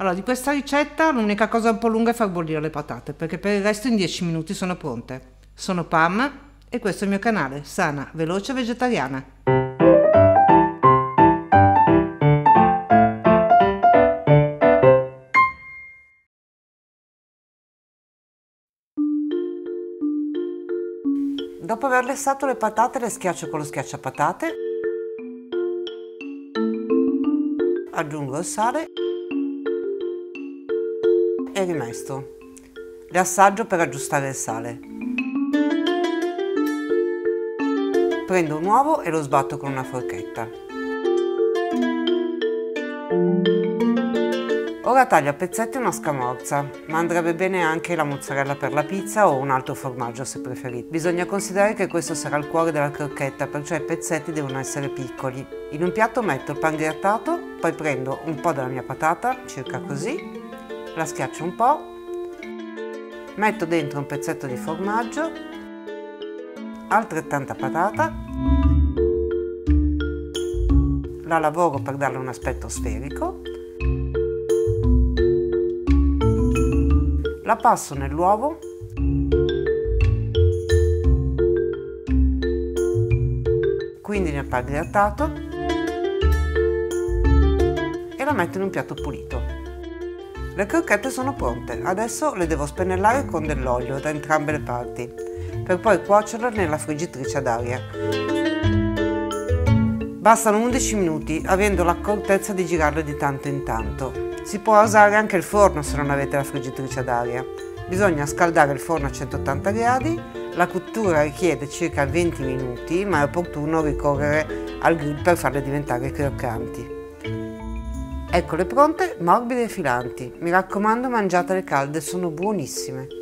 Allora, di questa ricetta l'unica cosa un po' lunga è far bollire le patate, perché per il resto in 10 minuti sono pronte. Sono Pam e questo è il mio canale, sana, veloce, vegetariana. Dopo aver lessato le patate, le schiaccio con lo schiacciapatate, aggiungo il sale e rimesto. Le assaggio per aggiustare il sale. Prendo un uovo e lo sbatto con una forchetta. Ora taglio a pezzetti una scamorza, ma andrebbe bene anche la mozzarella per la pizza o un altro formaggio se preferite. Bisogna considerare che questo sarà il cuore della crocchetta, perciò i pezzetti devono essere piccoli. In un piatto metto il pan grattato, poi prendo un po' della mia patata, circa così, la schiaccio un po', metto dentro un pezzetto di formaggio, altrettanta patata, la lavoro per darle un aspetto sferico, la passo nell'uovo quindi nel pan grattato e la metto in un piatto pulito. Le crocchette sono pronte, adesso le devo spennellare con dell'olio da entrambe le parti per poi cuocerle nella friggitrice ad aria. Bastano 11 minuti avendo l'accortezza di girarle di tanto in tanto. Si può usare anche il forno se non avete la friggitrice ad aria. Bisogna scaldare il forno a 180 gradi, la cottura richiede circa 20 minuti, ma è opportuno ricorrere al grill per farle diventare croccanti. Eccole pronte, morbide e filanti. Mi raccomando, mangiatele calde, sono buonissime.